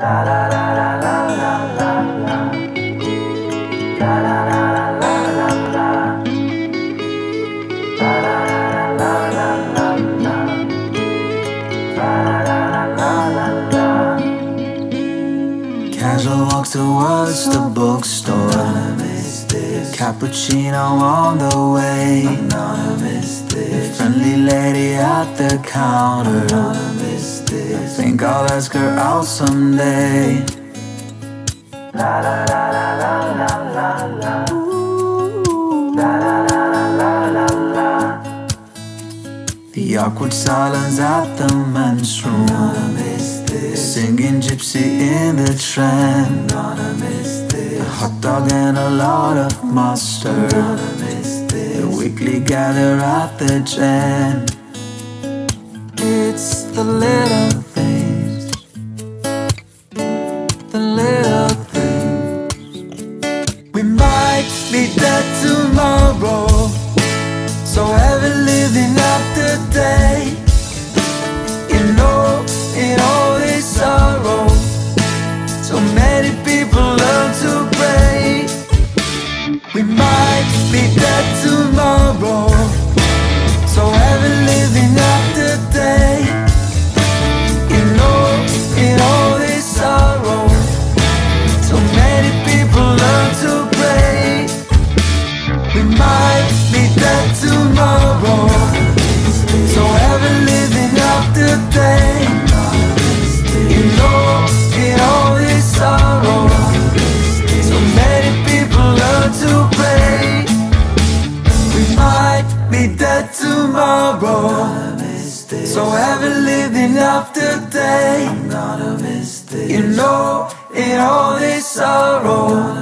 La la la la la la la. La la la la la la. La la la la la la la. La la la la la la. Casual walk towards the bookstore. Cappuccino on the way. Friendly lady at the counter. I think I'll ask her out someday. La la la la la la la la. La la la la la la. The awkward silence at the men's room. Singing gypsy in the trend. A hot dog and a lot of mustard. The weekly gather at the gym. It's the little things, the little things. We might be dead tomorrow, so heavy living up today. You know, in all this sorrow, so many people learn to pray. We might be dead tomorrow, so heavy living up today. Tomorrow, so every living up today. You know, in all this sorrow.